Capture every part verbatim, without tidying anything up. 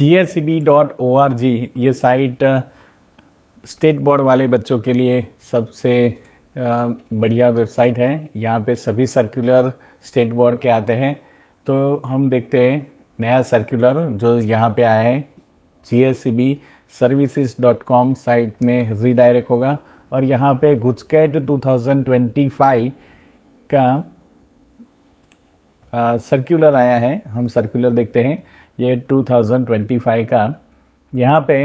जी S E B dot O R G ये site state board वाले बच्चों के लिए सबसे बढ़िया वेबसाइट है। यहाँ पे सभी सर्कुलर स्टेट बोर्ड के आते हैं। तो हम देखते हैं नया सर्कुलर जो यहाँ पे आया है। G S E B services dot com site में रीडायरेक्ट होगा और यहाँ पे गुजकेट दो हज़ार पच्चीस का आ, सर्कुलर आया है। हम सर्कुलर देखते हैं। ये दो हज़ार पच्चीस का यहाँ पे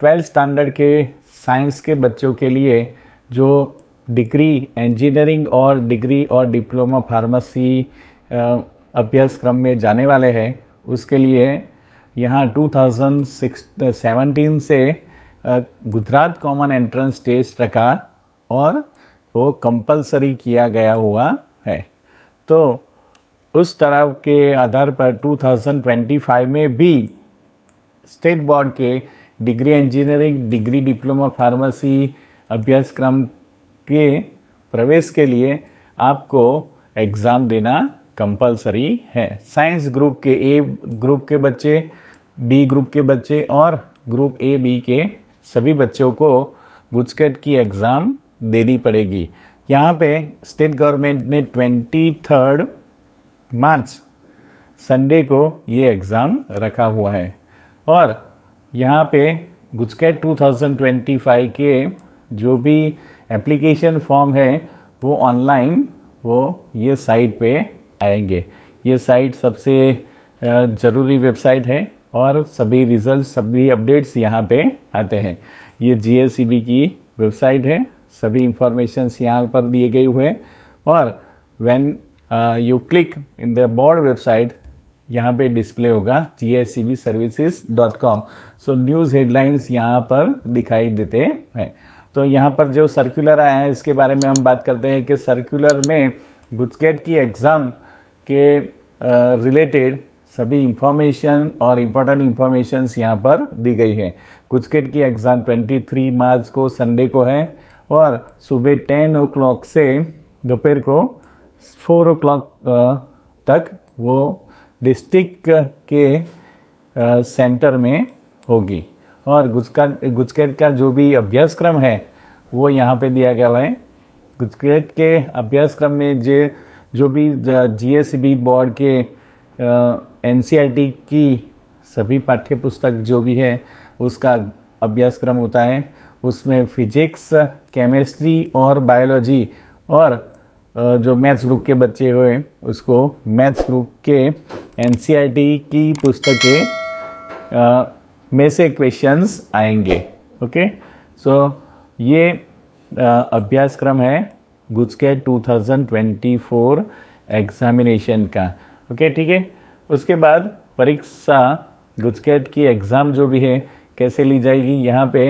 ट्वेल्थ स्टैंडर्ड के साइंस के बच्चों के लिए जो डिग्री इंजीनियरिंग और डिग्री और डिप्लोमा फार्मेसी अभ्यासक्रम में जाने वाले हैं उसके लिए यहाँ दो हज़ार सत्रह से गुजरात कॉमन एंट्रेंस टेस्ट रखा और वो कंपलसरी किया गया हुआ है। तो उस तरह के आधार पर दो हज़ार पच्चीस में भी स्टेट बोर्ड के degree engineering degree diploma pharmacy अभ्यासक्रम के प्रवेश के लिए आपको एग्ज़ाम देना कंपलसरी है। साइंस ग्रुप के ए ग्रुप के बच्चे, बी ग्रुप के बच्चे और ग्रुप ए बी के सभी बच्चों को गुजकेट की एग्ज़ाम देनी पड़ेगी। यहाँ पे स्टेट गवर्नमेंट ने तेईस मार्च संडे को ये एग्ज़ाम रखा हुआ है। और यहाँ पे गुजकेट दो हज़ार पच्चीस के जो भी एप्लीकेशन फॉर्म है वो ऑनलाइन वो ये साइट पे आएंगे। ये साइट सबसे ज़रूरी वेबसाइट है और सभी रिजल्ट सभी अपडेट्स यहाँ पे आते हैं। ये जी एस ई बी की वेबसाइट है। सभी इंफॉर्मेशंस यहाँ पर दिए गए हुए हैं। और when you click in the board website यहाँ पे डिस्प्ले होगा G S E B services dot com. So news headlines यहाँ पर दिखाई देते हैं। तो यहाँ पर जो सर्कुलर आया है इसके बारे में हम बात करते हैं कि सर्कुलर में गुजकेट की एग्ज़ाम के रिलेटेड uh, सभी इंफॉर्मेशन और इम्पोर्टेंट इंफॉर्मेशंस यहाँ पर दी गई है। गुजकेट की एग्ज़ाम तेईस मार्च को संडे को है और सुबह टेन ओ क्लॉक से दोपहर को फोर ओ क्लॉक तक वो डिस्ट्रिक्ट के सेंटर में होगी। और गुजकेट गुजकेट का जो भी अभ्यासक्रम है वो यहाँ पे दिया गया है। गुजकेट के अभ्यासक्रम में जे जो भी G S E B board के एन सी आर टी की सभी पाठ्य पुस्तक जो भी है उसका अभ्यासक्रम होता है। उसमें फिजिक्स, केमिस्ट्री और बायोलॉजी और जो मैथ्स ग्रुप के बच्चे हुए उसको मैथ्स ग्रुप के एन सी आर टी की पुस्तकें में से क्वेश्चंस आएंगे। ओके सो ये अभ्यासक्रम है गुजकेट दो हज़ार चौबीस एग्जामिनेशन का। ओके ठीक है। उसके बाद परीक्षा गुजकेट की एग्ज़ाम जो भी है कैसे ली जाएगी। यहाँ पे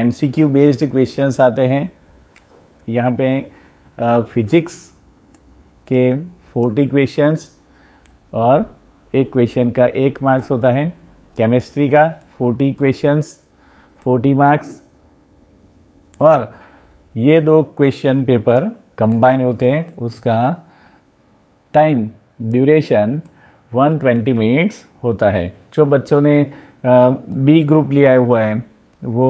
M C Q based questions आते हैं। यहाँ पे फिजिक्स के चालीस क्वेश्चंस और एक क्वेश्चन का एक मार्क्स होता है। केमिस्ट्री का चालीस क्वेश्चंस चालीस मार्क्स और ये दो क्वेश्चन पेपर कंबाइन होते हैं। उसका टाइम ड्यूरेशन एक सौ बीस मिनट्स होता है। जो बच्चों ने बी ग्रुप लिया हुआ है वो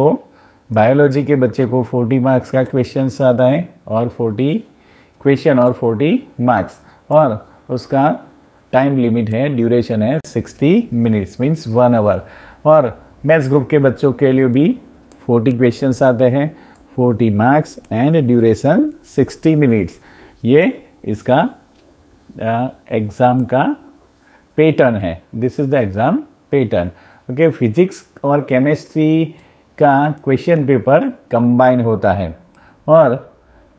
बायोलॉजी के बच्चे को चालीस मार्क्स का क्वेश्चन आता है और चालीस क्वेश्चन और चालीस मार्क्स और उसका टाइम लिमिट है ड्यूरेशन है साठ मिनट्स मीन्स वन आवर। और मैथ्स ग्रुप के बच्चों के लिए भी चालीस क्वेश्चन आते हैं चालीस मार्क्स एंड ड्यूरेशन साठ मिनट्स। ये इसका एग्ज़ाम का पैटर्न है। This is the exam pattern. Okay physics और केमिस्ट्री का क्वेश्चन पेपर कंबाइन होता है और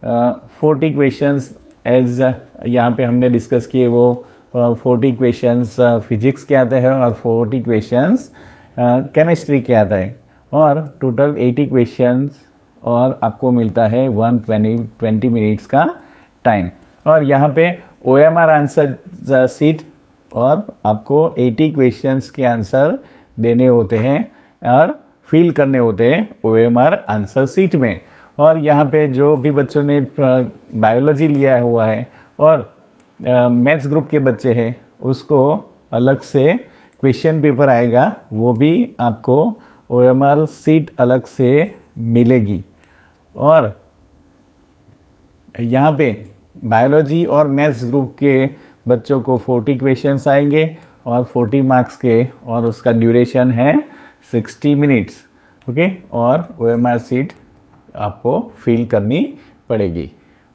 चालीस क्वेश्चंस एज यहाँ पे हमने डिस्कस किए वो चालीस क्वेश्चंस फिजिक्स के आते हैं और चालीस क्वेश्चंस केमिस्ट्री के आते हैं और टोटल अस्सी क्वेश्चंस और आपको मिलता है एक सौ बीस मिनट्स का टाइम। और यहाँ पे O M R answer sheet और आपको अस्सी क्वेश्चंस के आंसर देने होते हैं और फिल करने होते हैं O M R answer sheet में। और यहाँ पे जो भी बच्चों ने बायोलॉजी लिया हुआ है और मैथ्स ग्रुप के बच्चे हैं उसको अलग से क्वेश्चन पेपर आएगा, वो भी आपको ओ एम आर सीट अलग से मिलेगी। और यहाँ पे बायोलॉजी और मैथ्स ग्रुप के बच्चों को चालीस क्वेश्चंस आएंगे और चालीस मार्क्स के, और उसका ड्यूरेशन है साठ मिनट्स। ओके, और ओ एम आर सीट आपको फिल करनी पड़ेगी।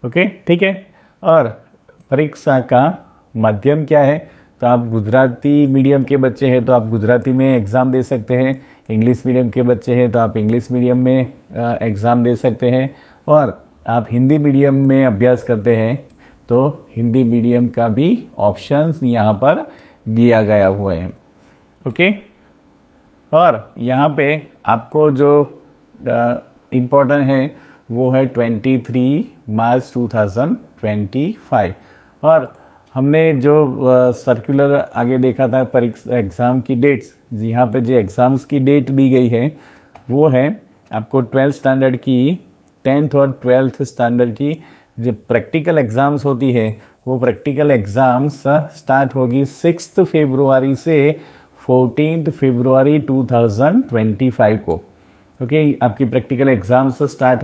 ओके, ठीक है। और परीक्षा का माध्यम क्या है, तो आप गुजराती मीडियम के बच्चे हैं तो आप गुजराती में एग्ज़ाम दे सकते हैं, इंग्लिश मीडियम के बच्चे हैं तो आप इंग्लिश मीडियम में एग्ज़ाम दे सकते हैं, और आप हिंदी मीडियम में अभ्यास करते हैं तो हिंदी मीडियम का भी ऑप्शंस यहाँ पर दिया गया हुआ है। ओके, और यहाँ पे आपको जो इम्पोर्टेंट है वो है तेईस मार्च दो हज़ार पच्चीस। और हमने जो सर्कुलर आगे देखा था परीक्षा एग्ज़ाम की डेट्स, यहाँ पे जो एग्ज़ाम्स की डेट दी गई है वो है आपको ट्वेल्थ स्टैंडर्ड की, टेंथ और ट्वेल्थ स्टैंडर्ड की जो प्रैक्टिकल एग्ज़ाम्स होती है वो प्रैक्टिकल एग्ज़ाम्स स्टार्ट होगी सिक्स्थ फरवरी से फोर्टीन फरवरी दो हज़ार पच्चीस को। ओके, आपकी प्रैक्टिकल एग्ज़ाम्स स्टार्ट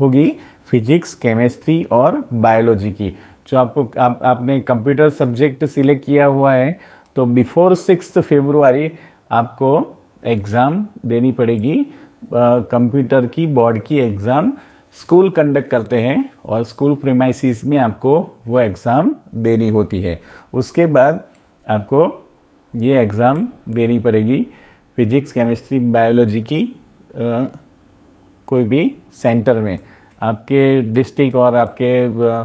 होगी फिजिक्स, केमिस्ट्री और बायोलॉजी की। जो आपको आप, आपने कंप्यूटर सब्जेक्ट सिलेक्ट किया हुआ है तो बिफोर सिक्स्थ फरवरी आपको एग्ज़ाम देनी पड़ेगी। कंप्यूटर की बोर्ड की एग्ज़ाम स्कूल कंडक्ट करते हैं और स्कूल प्रीमाइसिस में आपको वो एग्ज़ाम देनी होती है। उसके बाद आपको ये एग्ज़ाम देनी पड़ेगी फिजिक्स, केमिस्ट्री, बायोलॉजी की आ, कोई भी सेंटर में, आपके डिस्ट्रिक्ट और आपके आ,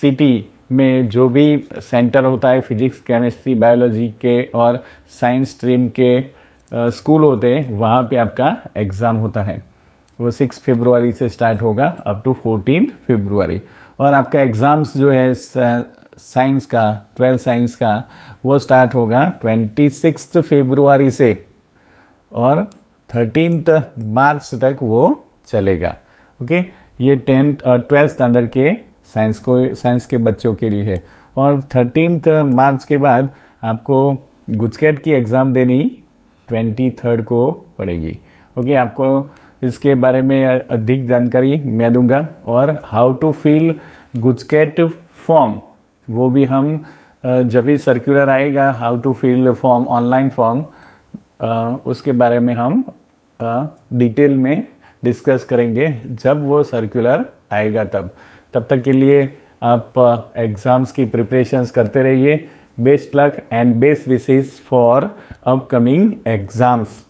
सिटी में जो भी सेंटर होता है फिजिक्स, केमिस्ट्री, बायोलॉजी के और साइंस स्ट्रीम के आ, स्कूल होते हैं, वहाँ पे आपका एग्ज़ाम होता है। वो सिक्स फरवरी से स्टार्ट होगा अप टू फोर्टीन फरवरी। और आपका एग्ज़ाम्स जो है साइंस का, ट्वेल्थ साइंस का, वो स्टार्ट होगा ट्वेंटी सिक्स फरवरी से और थर्टीन मार्च तक वो चलेगा। ओके, ये टेंथ और ट्वेल्थ स्टैंडर्ड के साइंस को साइंस के बच्चों के लिए है। और थर्टीन मार्च के बाद आपको गुजकेट की एग्ज़ाम देनी ट्वेंटी थर्ड को पड़ेगी। ओके, आपको इसके बारे में अधिक जानकारी मैं दूंगा, और how to fill GUJCET form वो भी हम जब भी सर्कुलर आएगा how to fill form, online form, उसके बारे में हम डिटेल में डिस्कस करेंगे जब वो सर्कुलर आएगा। तब तब तक के लिए आप एग्ज़ाम्स की प्रिपरेशंस करते रहिए। Best luck and best wishes for upcoming exams.